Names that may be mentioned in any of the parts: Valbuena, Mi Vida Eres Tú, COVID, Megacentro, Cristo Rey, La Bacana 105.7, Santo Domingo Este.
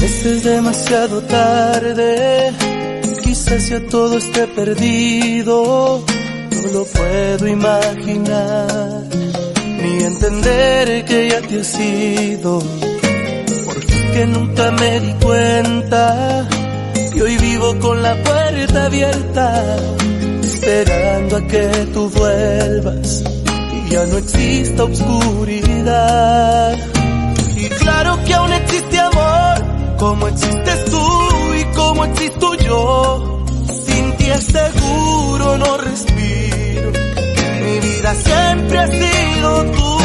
veces es demasiado tarde. Quizás ya todo esté perdido. No lo puedo imaginar, ni entender que ya te has ido. Porque nunca me di cuenta y hoy vivo con la puerta abierta, esperando a que tú vuelvas y ya no exista oscuridad. Y claro que aún existe amor, como existes tú y como existo yo. Sin ti es seguro no respiro, mi vida siempre ha sido tú.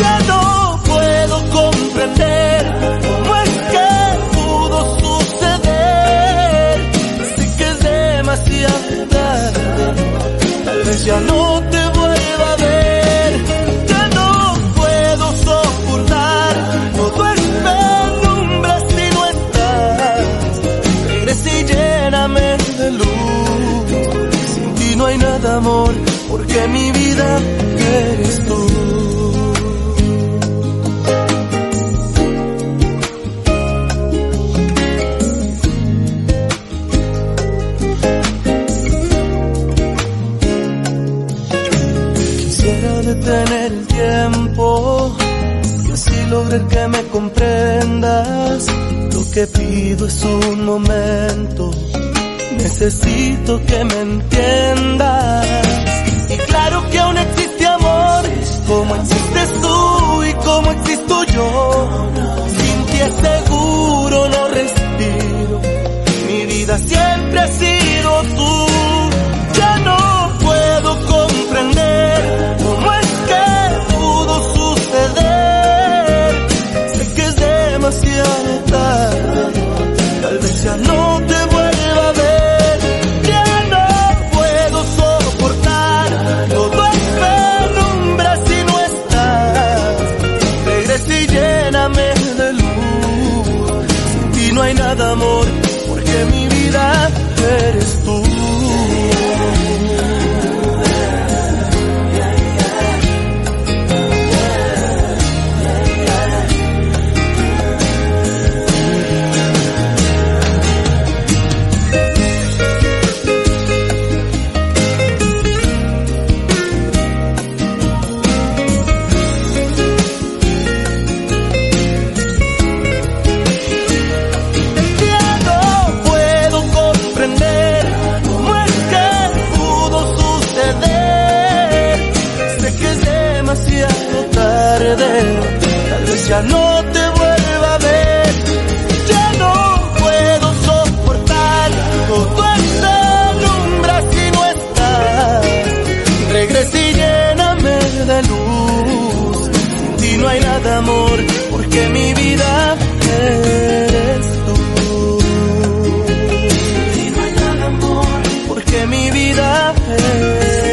Ya no puedo comprender cómo es que pudo suceder. Sé que es demasiado tarde, tal vez ya no te vuelva a ver. No hay nada, amor, porque mi vida eres tú. Quisiera detener el tiempo y así lograr que me comprendas. Lo que pido es un momento. Necesito que me entiendas. Y claro que aún existe amor, como existes tú y como existo yo. Sin ti es seguro no respiro, mi vida siempre ha sido tú. Ya no puedo comprender cómo es que pudo suceder. Sé que es demasiado tarde, tal vez ya no te vuelva a ver. Nada, amor, porque mi vida eres tú. Tal vez ya no te vuelva a ver. Ya no puedo soportar todo este lumbre si no estás. Regresa y lléname de luz. Sin ti no hay nada, amor, porque mi vida eres tú. Sin ti no hay nada, amor, porque mi vida eres tú.